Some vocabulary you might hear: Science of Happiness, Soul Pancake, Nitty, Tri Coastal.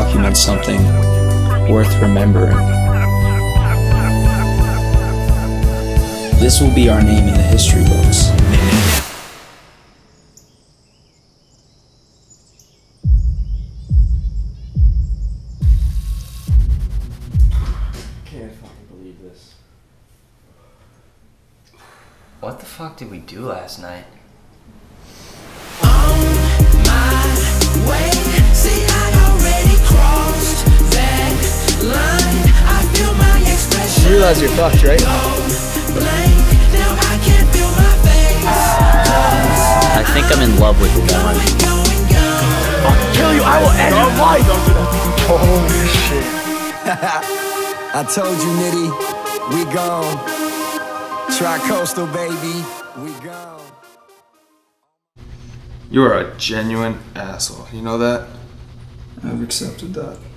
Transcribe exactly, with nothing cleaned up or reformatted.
document something worth remembering. This will be our name in the history books. Can't fucking believe this. What the fuck did we do last night? You realize you're fucked, right? I think I'm in love with you, Cameron. I'll kill you, I will end your life! Holy shit. I told you, Nitty, we gone. Tri Coastal, baby, we gone. You are a genuine asshole, you know that? I've accepted that.